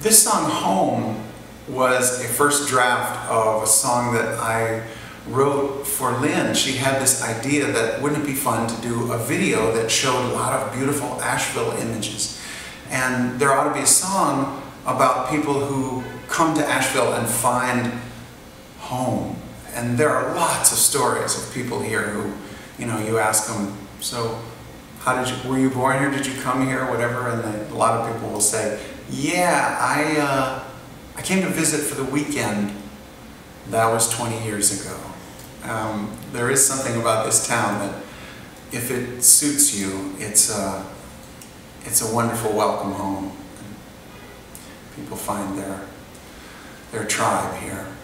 This song, Home, was a first draft of a song that I wrote for Lynn. She had this idea that wouldn't it be fun to do a video that showed a lot of beautiful Asheville images. And there ought to be a song about people who come to Asheville and find home. And there are lots of stories of people here who, you know, you ask them, so how did you, were you born here, did you come here, whatever, and then a lot of people will say, yeah, I came to visit for the weekend. That was 20 years ago. There is something about this town that, if it suits you, it's a wonderful welcome home. People find their tribe here.